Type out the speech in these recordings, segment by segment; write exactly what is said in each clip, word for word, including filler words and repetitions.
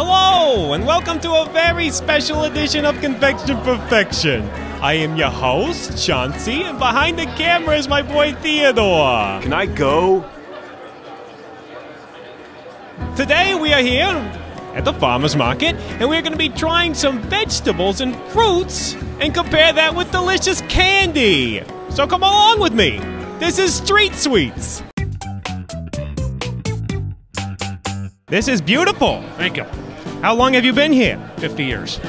Hello, and welcome to a very special edition of Confection Perfection. I am your host, Chauncey, and behind the camera is my boy Theodore. Can I go? Today we are here at the farmer's market, and we're going to be trying some vegetables and fruits and compare that with delicious candy. So come along with me. This is Street Sweets. This is beautiful. Thank you. How long have you been here? fifty years.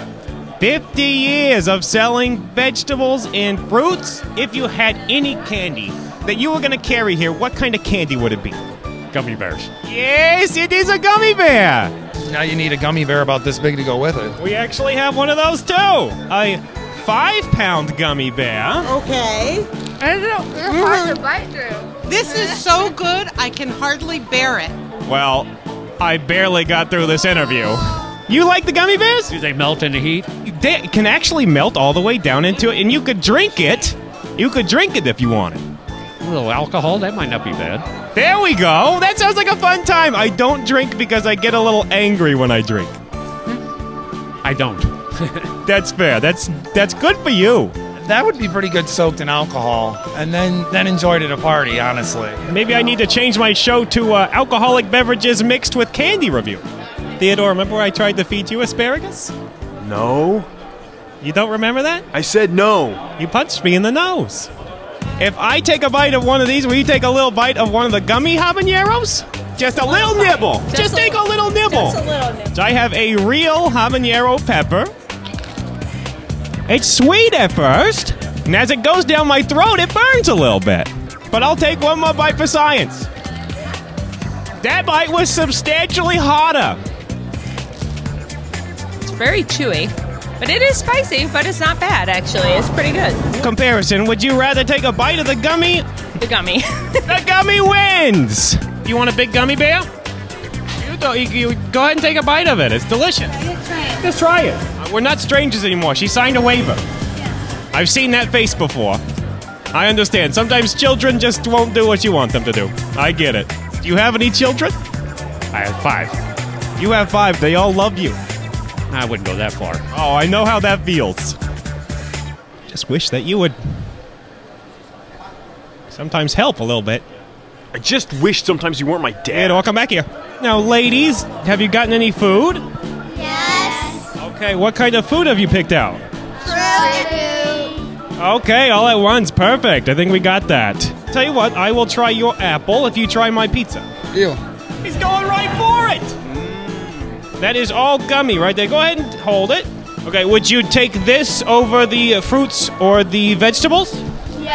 fifty years of selling vegetables and fruits. If you had any candy that you were going to carry here, what kind of candy would it be? Gummy bears. Yes, it is a gummy bear. Now you need a gummy bear about this big to go with it. We actually have one of those too. A five-pound gummy bear. Okay. I don't know. They're hard to bite through. This is so good, I can hardly bear it. Well, I barely got through this interview. You like the gummy bears? Do they melt in the heat? They can actually melt all the way down into it, and you could drink it. You could drink it if you wanted. A little alcohol, that might not be bad. There we go. That sounds like a fun time. I don't drink because I get a little angry when I drink. I don't. That's fair. That's that's good for you. That would be pretty good soaked in alcohol, and then, then enjoyed at a party, honestly. Maybe I need to change my show to uh, alcoholic beverages mixed with candy review. Theodore, remember I tried to feed you asparagus? No. You don't remember that? I said no. You punched me in the nose. If I take a bite of one of these, will you take a little bite of one of the gummy habaneros? Just a little nibble. Just, just a take a little nibble. Just a little nibble. So I have a real habanero pepper. It's sweet at first, and as it goes down my throat, it burns a little bit. But I'll take one more bite for science. That bite was substantially hotter. It's very chewy, but it is spicy, but it's not bad, actually. It's pretty good. Comparison, would you rather take a bite of the gummy? The gummy. The gummy wins! You want a big gummy bear? You, you, you, go ahead and take a bite of it. It's delicious. Just try it. We're not strangers anymore. She signed a waiver. Yeah. I've seen that face before. I understand. Sometimes children just won't do what you want them to do. I get it. Do you have any children? I have five. You have five. They all love you. I wouldn't go that far. Oh, I know how that feels. Just wish that you would sometimes help a little bit. I just wish sometimes you weren't my dad. I'll come back here. Now, ladies, have you gotten any food? Okay, what kind of food have you picked out? Fruit. Okay, all at once. Perfect. I think we got that. Tell you what, I will try your apple if you try my pizza. Ew. He's going right for it! That is all gummy right there. Go ahead and hold it. Okay, would you take this over the fruits or the vegetables? Yes.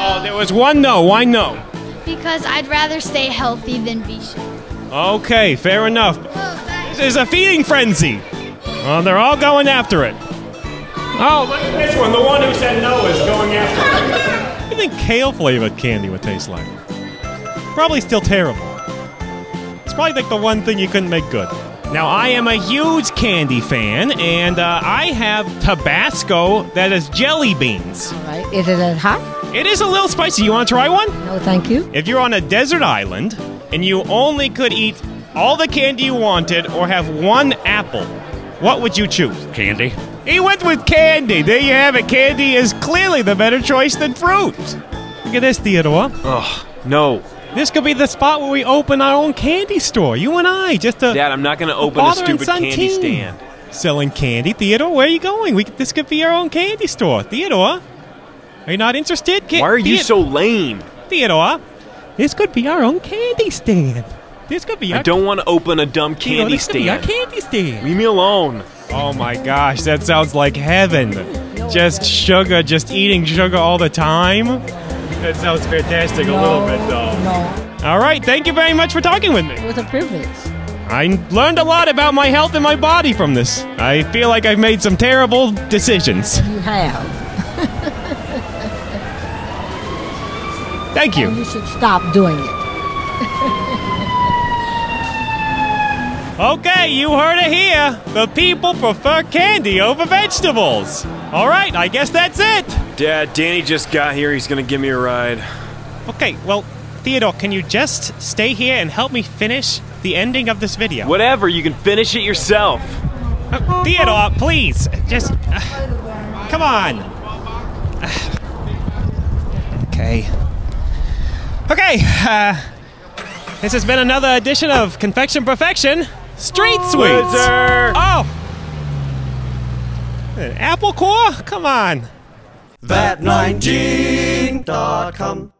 Oh, there was one no. Why no? Because I'd rather stay healthy than be sick. Okay, fair enough. This is a feeding frenzy. Well, they're all going after it. Oh, look at this one. The one who said no is going after it. What do you think kale-flavored candy would taste like? Probably still terrible. It's probably like the one thing you couldn't make good. Now, I am a huge candy fan, and uh, I have Tabasco that is jelly beans. All right. Is it hot? It is a little spicy. You want to try one? No, thank you. If you're on a desert island and you only could eat all the candy you wanted or have one apple, what would you choose? Candy. He went with candy. There you have it. Candy is clearly the better choice than fruit. Look at this, Theodore. Ugh, no. This could be the spot where we open our own candy store. You and I, just a Dad, I'm not going to open a stupid candy stand. Selling candy. Theodore, where are you going? We, this could be our own candy store. Theodore, are you not interested? Can Why are you Theod so lame? Theodore, this could be our own candy stand. This could be I don't want to open a dumb candy stand. This could be our candy stand. Leave me alone. Oh my gosh, that sounds like heaven. Just sugar, just eating sugar all the time. That sounds fantastic no, a little bit though. No. All right, thank you very much for talking with me. It was a privilege. I learned a lot about my health and my body from this. I feel like I've made some terrible decisions. You have. Thank you. And you should stop doing it. Okay, you heard it here. The people prefer candy over vegetables. All right, I guess that's it. Dad, Danny just got here. He's going to give me a ride. Okay, well, Theodore, can you just stay here and help me finish the ending of this video. Whatever, you can finish it yourself. Uh, Theodore, please, just, uh, come on. Uh, okay. Okay, uh, this has been another edition of Confection Perfection, Street Sweets. Blizzard. Oh. An apple core? Come on. vat nineteen dot com